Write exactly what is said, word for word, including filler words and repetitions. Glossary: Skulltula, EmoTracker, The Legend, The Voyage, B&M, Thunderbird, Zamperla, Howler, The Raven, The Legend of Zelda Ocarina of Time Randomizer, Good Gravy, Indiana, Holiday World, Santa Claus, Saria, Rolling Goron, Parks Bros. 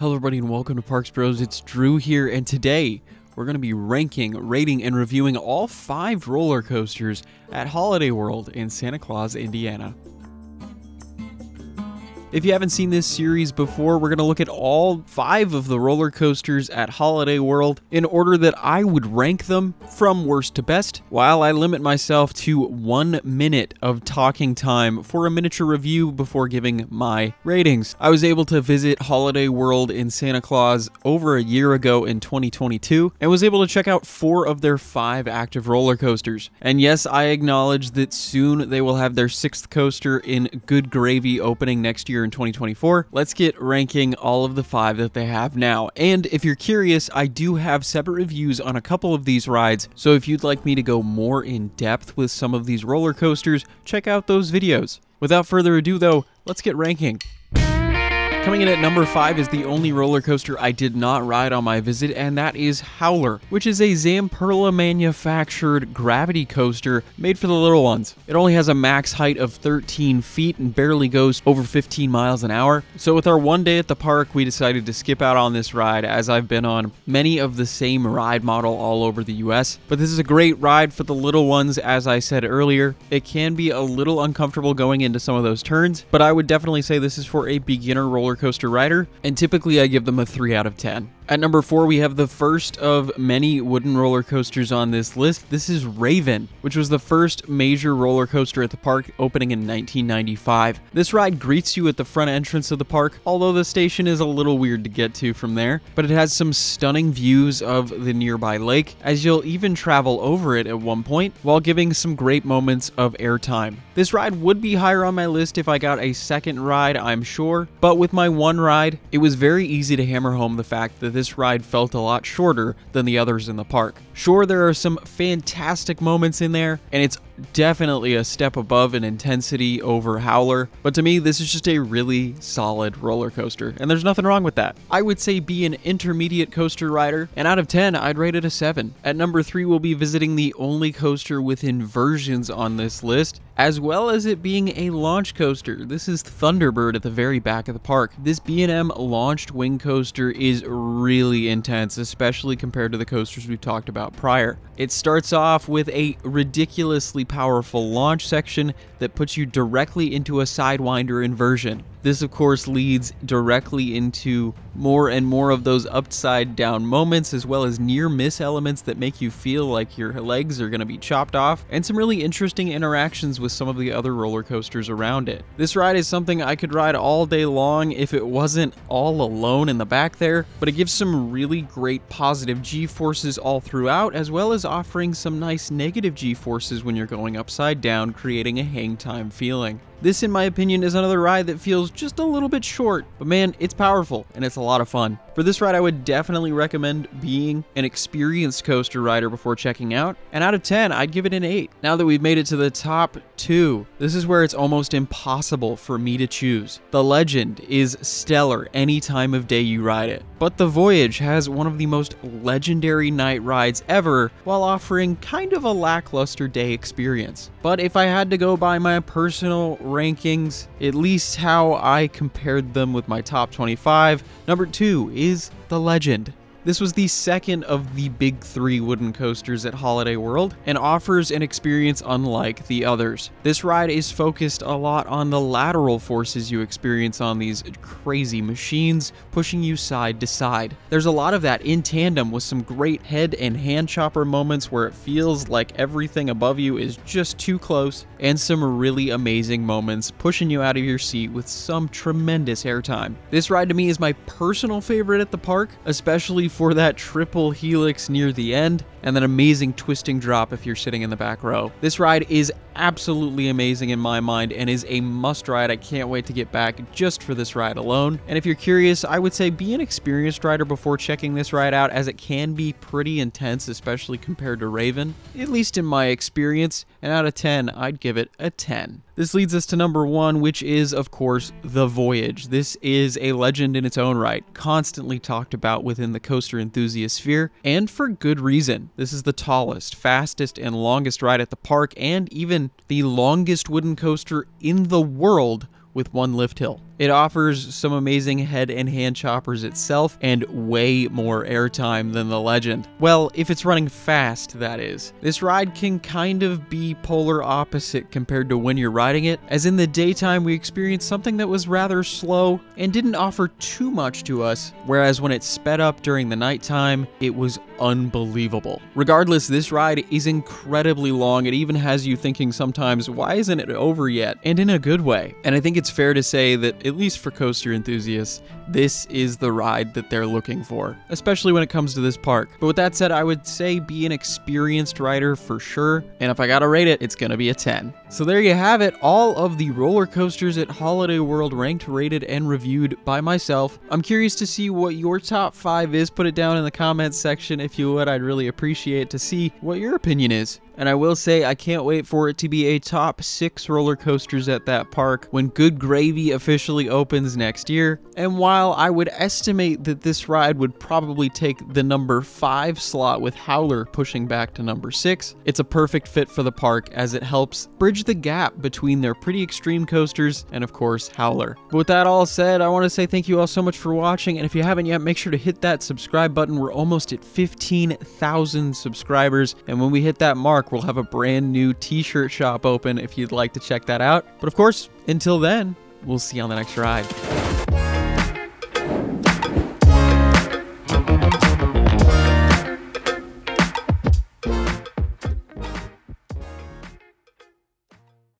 Hello everybody and welcome to Parks Bros. It's Drew here, and today we're going to be ranking, rating, and reviewing all five roller coasters at Holiday World in Santa Claus, Indiana. If you haven't seen this series before, we're going to look at all five of the roller coasters at Holiday World in order that I would rank them from worst to best, while I limit myself to one minute of talking time for a miniature review before giving my ratings. I was able to visit Holiday World in Santa Claus over a year ago in twenty twenty-two and was able to check out four of their five active roller coasters. And yes, I acknowledge that soon they will have their sixth coaster in Good Gravy opening next year in twenty twenty-four. Let's get ranking all of the five that they have now. And if you're curious, I do have separate reviews on a couple of these rides, so if you'd like me to go more in depth with some of these roller coasters, check out those videos. Without further ado though, let's get ranking. Coming in at number five is the only roller coaster I did not ride on my visit, and that is Howler, which is a Zamperla manufactured gravity coaster made for the little ones. It only has a max height of thirteen feet and barely goes over fifteen miles an hour. So with our one day at the park, we decided to skip out on this ride, as I've been on many of the same ride model all over the U S. But this is a great ride for the little ones, as I said earlier. It can be a little uncomfortable going into some of those turns, but I would definitely say this is for a beginner roller coaster coaster rider, and typically I give them a three out of ten. At number four, we have the first of many wooden roller coasters on this list. This is Raven, which was the first major roller coaster at the park, opening in nineteen ninety-five. This ride greets you at the front entrance of the park, although the station is a little weird to get to from there, but it has some stunning views of the nearby lake, as you'll even travel over it at one point, while giving some great moments of airtime. This ride would be higher on my list if I got a second ride, I'm sure, but with my one ride, it was very easy to hammer home the fact that this ride felt a lot shorter than the others in the park. Sure, there are some fantastic moments in there, and it's definitely a step above in intensity over Howler, but to me, this is just a really solid roller coaster, and there's nothing wrong with that. I would say be an intermediate coaster rider, and out of ten, I'd rate it a seven. At number three, we'll be visiting the only coaster with inversions on this list, as well as it being a launch coaster. This is Thunderbird at the very back of the park. This B and M launched wing coaster is really intense, especially compared to the coasters we've talked about prior. It starts off with a ridiculously powerful launch section that puts you directly into a sidewinder inversion. This, of course, leads directly into more and more of those upside-down moments, as well as near-miss elements that make you feel like your legs are going to be chopped off, and some really interesting interactions with some of the other roller coasters around it. This ride is something I could ride all day long if it wasn't all alone in the back there, but it gives some really great positive G-forces all throughout, as well as offering some nice negative G-forces when you're going upside down, creating a hang-time feeling. This, in my opinion, is another ride that feels just a little bit short, but man, it's powerful and it's a lot of fun. For this ride, I would definitely recommend being an experienced coaster rider before checking out, and out of ten, I'd give it an eight. Now that we've made it to the top two, this is where it's almost impossible for me to choose. The Legend is stellar any time of day you ride it, but The Voyage has one of the most legendary night rides ever while offering kind of a lackluster day experience. But if I had to go by my personal rankings, at least how I compared them with my top twenty-five, number two is The Legend. This was the second of the big three wooden coasters at Holiday World and offers an experience unlike the others. This ride is focused a lot on the lateral forces you experience on these crazy machines, pushing you side to side. There's a lot of that in tandem with some great head and hand chopper moments where it feels like everything above you is just too close, and some really amazing moments pushing you out of your seat with some tremendous airtime. This ride to me is my personal favorite at the park, especially for for that triple helix near the end and that amazing twisting drop if you're sitting in the back row. This ride is absolutely amazing in my mind and is a must ride. I can't wait to get back just for this ride alone. And if you're curious, I would say be an experienced rider before checking this ride out, as it can be pretty intense, especially compared to Raven, at least in my experience, and out of ten, I'd give it a ten. This leads us to number one, which is, of course, The Voyage. This is a legend in its own right, constantly talked about within the coaster enthusiast sphere, and for good reason. This is the tallest, fastest, and longest ride at the park, and even the longest wooden coaster in the world with one lift hill. It offers some amazing head and hand choppers itself, and way more airtime than The Legend. Well, if it's running fast, that is. This ride can kind of be polar opposite compared to when you're riding it, as in the daytime we experienced something that was rather slow and didn't offer too much to us, whereas when it sped up during the nighttime, it was unbelievable. Regardless, this ride is incredibly long. It even has you thinking sometimes, why isn't it over yet? And in a good way. And I think it's fair to say that, at least for coaster enthusiasts, this is the ride that they're looking for, especially when it comes to this park. But with that said, I would say be an experienced rider for sure, and if I gotta rate it, it's gonna be a ten. So there you have it, all of the roller coasters at Holiday World ranked, rated, and reviewed by myself. I'm curious to see what your top five is. Put it down in the comments section if you would. I'd really appreciate to see what your opinion is. And I will say, I can't wait for it to be a top six roller coasters at that park when Good Gravy officially opens next year. And while I would estimate that this ride would probably take the number five slot, with Howler pushing back to number six, it's a perfect fit for the park as it helps bridge the gap between their pretty extreme coasters and, of course, Howler. But with that all said, I want to say thank you all so much for watching. And if you haven't yet, make sure to hit that subscribe button. We're almost at fifteen thousand subscribers. And when we hit that mark, we're we'll have a brand new t-shirt shop open if you'd like to check that out. But of course, until then, we'll see you on the next ride.